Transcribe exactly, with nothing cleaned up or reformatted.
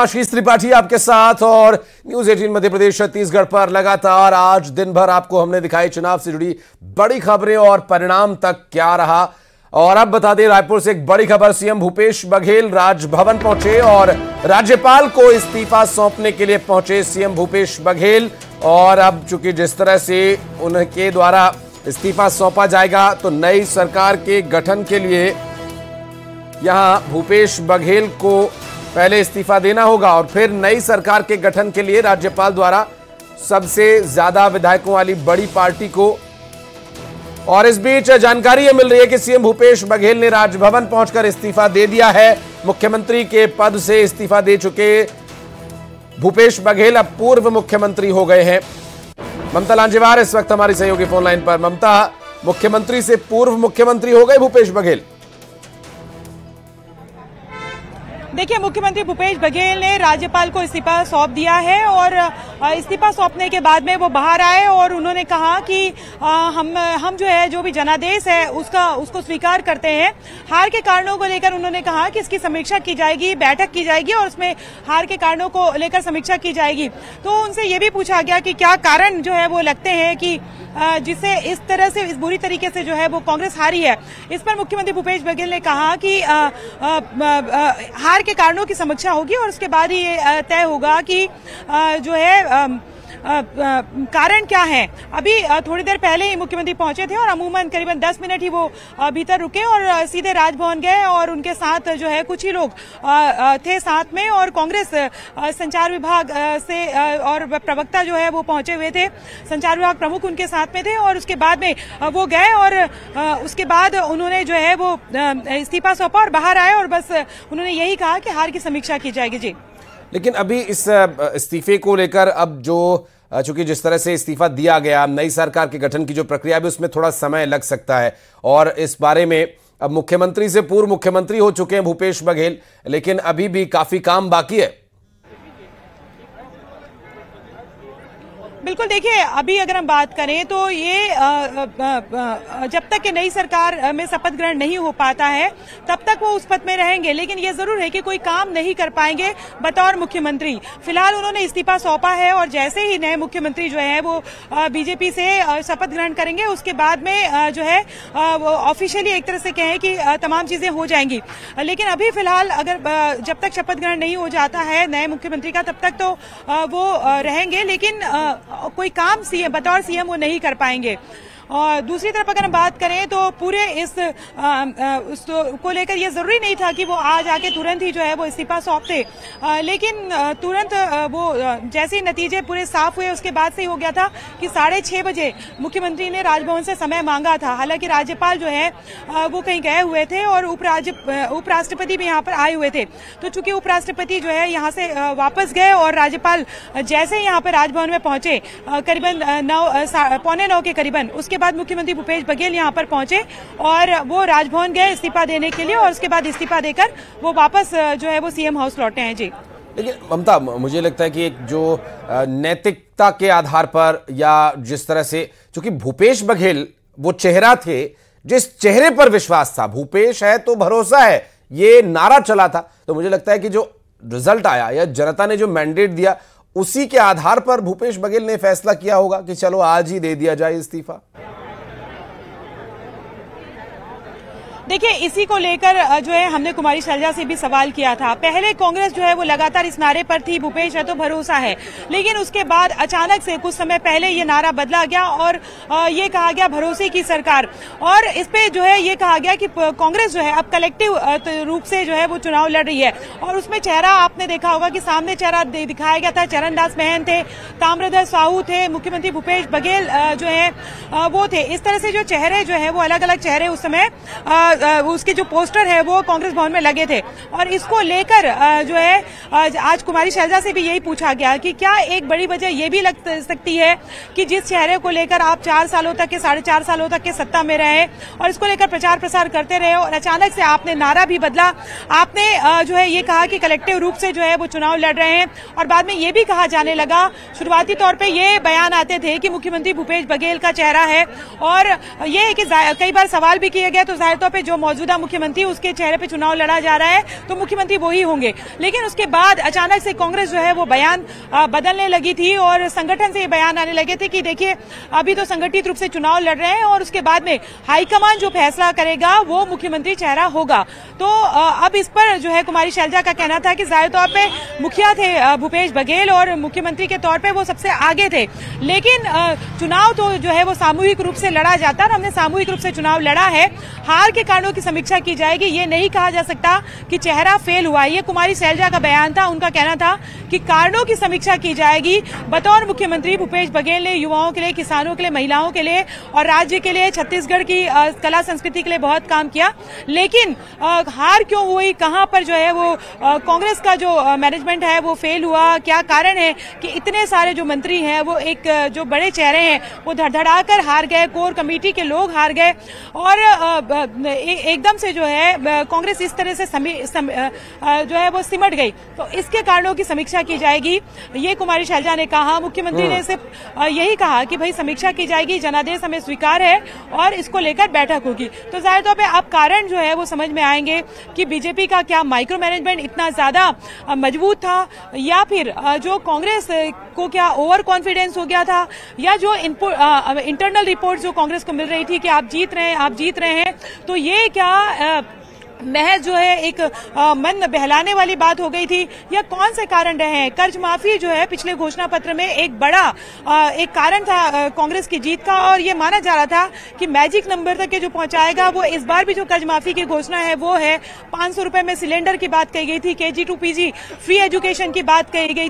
आशीष त्रिपाठी आपके साथ और न्यूज अठारह मध्य प्रदेश छत्तीसगढ़ पर लगातार आज दिन भर आपको हमने दिखाई चुनाव से जुड़ी बड़ी खबरें और परिणाम तक क्या रहा। और अब बता दें, रायपुर से एक बड़ी खबर, सीएम भूपेश बघेल राजभवन पहुंचे और राज्यपाल को इस्तीफा सौंपने के लिए पहुंचे सीएम भूपेश बघेल। और अब चूंकि जिस तरह से उनके द्वारा इस्तीफा सौंपा जाएगा तो नई सरकार के गठन के लिए यहाँ भूपेश बघेल को पहले इस्तीफा देना होगा और फिर नई सरकार के गठन के लिए राज्यपाल द्वारा सबसे ज्यादा विधायकों वाली बड़ी पार्टी को। और इस बीच जानकारी यह मिल रही है कि सीएम भूपेश बघेल ने राजभवन पहुंचकर इस्तीफा दे दिया है। मुख्यमंत्री के पद से इस्तीफा दे चुके भूपेश बघेल अब पूर्व मुख्यमंत्री हो गए हैं। ममता लांजेवार इस वक्त हमारी सहयोगी फोनलाइन पर। ममता, मुख्यमंत्री से पूर्व मुख्यमंत्री हो गए भूपेश बघेल। देखिए, मुख्यमंत्री भूपेश बघेल ने राज्यपाल को इस्तीफा सौंप दिया है और इस्तीफा सौंपने के बाद में वो बाहर आए और उन्होंने कहा कि हम हम जो है जो भी जनादेश है उसका उसको स्वीकार करते हैं। हार के कारणों को लेकर उन्होंने कहा कि इसकी समीक्षा की जाएगी, बैठक की जाएगी और उसमें हार के कारणों को लेकर समीक्षा की जाएगी। तो उनसे ये भी पूछा गया कि क्या कारण जो है वो लगते हैं कि जिससे इस तरह से इस बुरी तरीके से जो है वो कांग्रेस हारी है। इस पर मुख्यमंत्री भूपेश बघेल ने कहा कि आ, आ, आ, हार के कारणों की समीक्षा होगी और उसके बाद ही ये तय होगा कि आ, जो है आ, आ, आ, कारण क्या है। अभी थोड़ी देर पहले ही मुख्यमंत्री पहुंचे थे और अमूमन करीबन दस मिनट ही वो भीतर रुके और सीधे राजभवन गए और उनके साथ जो है कुछ ही लोग थे साथ में और कांग्रेस संचार विभाग से और प्रवक्ता जो है वो पहुंचे हुए थे, संचार विभाग प्रमुख उनके साथ में थे। और उसके बाद में वो गए और उसके बाद उन्होंने जो है वो इस्तीफा सौंपा और बाहर आए और बस उन्होंने यही कहा कि हार की समीक्षा की जाएगी। जी, लेकिन अभी इस इस्तीफे को लेकर अब जो चूंकि जिस तरह से इस्तीफा दिया गया, नई सरकार के गठन की जो प्रक्रिया भी उसमें थोड़ा समय लग सकता है। और इस बारे में अब मुख्यमंत्री से पूर्व मुख्यमंत्री हो चुके हैं भूपेश बघेल, लेकिन अभी भी काफी काम बाकी है। बिल्कुल, देखिए अभी अगर हम बात करें तो ये आ, आ, आ, जब तक कि नई सरकार में शपथ ग्रहण नहीं हो पाता है तब तक वो उस पद में रहेंगे, लेकिन ये जरूर है कि कोई काम नहीं कर पाएंगे बतौर मुख्यमंत्री। फिलहाल उन्होंने इस्तीफा सौंपा है और जैसे ही नए मुख्यमंत्री जो है वो बीजेपी से शपथ ग्रहण करेंगे उसके बाद में जो है ऑफिशियली एक तरह से कहें कि तमाम चीजें हो जाएंगी। लेकिन अभी फिलहाल अगर जब तक शपथ ग्रहण नहीं हो जाता है नए मुख्यमंत्री का तब तक तो वो रहेंगे, लेकिन कोई काम सीएम बतौर सीएम वो नहीं कर पाएंगे। और दूसरी तरफ अगर हम बात करें तो पूरे इस आ, आ, उस तो, को लेकर यह जरूरी नहीं था कि वो आज आके तुरंत ही जो है वो इस्तीफा सौंपते, लेकिन तुरंत आ, वो जैसे ही नतीजे पूरे साफ हुए उसके बाद से ही हो गया था कि साढ़े छः बजे मुख्यमंत्री ने राजभवन से समय मांगा था। हालांकि राज्यपाल जो है आ, वो कहीं गए हुए थे और उपराज्य उपराष्ट्रपति भी यहाँ पर आए हुए थे। तो चूंकि उपराष्ट्रपति जो है यहाँ से वापस गए और राज्यपाल जैसे ही यहाँ पर राजभवन में पहुंचे करीबन नौ पौने नौ के करीबन, के बाद मुख्यमंत्री भूपेश बघेल यहां पर पहुंचे और वो राजभवन गए इस्तीफा देने के लिए और उसके बाद इस्तीफा देकर वो वापस जो है वो सीएम हाउस लौटे हैं। जी, लेकिन ममता, मुझे लगता है कि एक जो नैतिकता के आधार पर या जिस तरह से क्योंकि भूपेश बघेल वो चेहरा थे जिस चेहरे पर विश्वास था, भूपेश है तो भरोसा है, ये नारा चला था। तो मुझे लगता है कि जो रिजल्ट आया या जनता ने जो मैंडेट दिया उसी के आधार पर भूपेश बघेल ने फैसला किया होगा कि चलो आज ही दे दिया जाए इस्तीफा। देखिए, इसी को लेकर जो है हमने कुमारी शैलजा से भी सवाल किया था। पहले कांग्रेस जो है वो लगातार इस नारे पर थी, भूपेश है तो भरोसा है, लेकिन उसके बाद अचानक से कुछ समय पहले ये नारा बदला गया और ये कहा गया भरोसे की सरकार। और इस पे जो है ये कहा गया कि कांग्रेस जो है अब कलेक्टिव रूप से जो है वो चुनाव लड़ रही है। और उसमें चेहरा आपने देखा होगा कि सामने चेहरा दिखाया गया था, चरणदास महंत थे, ताम्रधर साहू थे, मुख्यमंत्री भूपेश बघेल जो है वो थे। इस तरह से जो चेहरे जो है वो अलग अलग चेहरे उस समय उसके जो पोस्टर है वो कांग्रेस भवन में लगे थे। और इसको लेकर जो है आज कुमारी शैलजा से भी यही पूछा गया कि क्या एक बड़ी वजह ये भी लग सकती है कि जिस चेहरे को लेकर आप चार सालों तक के साढ़े चार सालों तक के सत्ता में रहे और इसको लेकर प्रचार प्रसार करते रहे और अचानक से आपने नारा भी बदला, आपने जो है ये कहा कि कलेक्टिव रूप से जो है वो चुनाव लड़ रहे हैं। और बाद में ये भी कहा जाने लगा, शुरुआती तौर पर ये बयान आते थे कि मुख्यमंत्री भूपेश बघेल का चेहरा है और ये है कि कई बार सवाल भी किए गए तो जाहिर तौर पर जो मौजूदा मुख्यमंत्री उसके चेहरे पे चुनाव लड़ा जा रहा है तो मुख्यमंत्री वो ही होंगे। लेकिन उसके बाद अचानक से कांग्रेस जो है वो बयान बदलने लगी थी और संगठन से ये बयान आने लगे थे कि देखिए अभी तो संगठित रूप से चुनाव लड़ रहे हैं और उसके बाद में हाईकमान जो फैसला करेगा वो मुख्यमंत्री चेहरा होगा। तो अब इस पर जो है कुमारी शैलजा का कहना था कि जाहिर तौर पे मुखिया थे भूपेश बघेल और मुख्यमंत्री के तौर पे वो सबसे आगे थे, लेकिन चुनाव तो जो है वो सामूहिक रूप से लड़ा जाता है, हमने सामूहिक रूप से चुनाव लड़ा है, हार के कारणों की समीक्षा की जाएगी, ये नहीं कहा जा सकता कि चेहरा फेल हुआ। ये कुमारी शैलजा का बयान था। उनका कहना था कि कारणों की समीक्षा की जाएगी। बतौर मुख्यमंत्री भूपेश बघेल ने युवाओं के लिए, किसानों के लिए, महिलाओं के लिए और राज्य के लिए, छत्तीसगढ़ की कला संस्कृति के लिए बहुत काम किया, लेकिन हार क्यों हुई, कहां पर जो है वो कांग्रेस का जो मैनेजमेंट है वो फेल हुआ, क्या कारण है कि इतने सारे जो मंत्री हैं वो एक जो बड़े चेहरे हैं वो धड़धड़ाकर हार गए, कोर कमेटी के लोग हार गए और एकदम से जो है कांग्रेस इस तरह से समी, सम, जो है वो सिमट गई। तो इसके कारणों की समीक्षा की जाएगी, ये कुमारी शैलजा ने कहा। मुख्यमंत्री ने सिर्फ यही कहा कि भाई समीक्षा की जाएगी, जनादेश हमें स्वीकार है और इसको लेकर बैठक होगी। तो जाहिर तौर पर अब कारण जो है वो समझ में आएंगे कि बीजेपी का क्या माइक्रो मैनेजमेंट इतना ज्यादा मजबूत था या फिर जो कांग्रेस को क्या ओवर कॉन्फिडेंस हो गया था या जो इंटरनल रिपोर्ट जो कांग्रेस को मिल रही थी कि आप जीत रहे हैं आप जीत रहे हैं तो ये क्या आ, महज जो है एक आ, मन बहलाने वाली बात हो गई थी या कौन से कारण रहे हैं। कर्ज माफी जो है पिछले घोषणा पत्र में एक बड़ा आ, एक कारण था कांग्रेस की जीत का और ये माना जा रहा था कि मैजिक नंबर तक के जो पहुंचाएगा वो इस बार भी जो कर्ज माफी की घोषणा है वो है। पांच सौ रुपए में सिलेंडर की बात कही गई थी, K G to P G free education की बात कही गई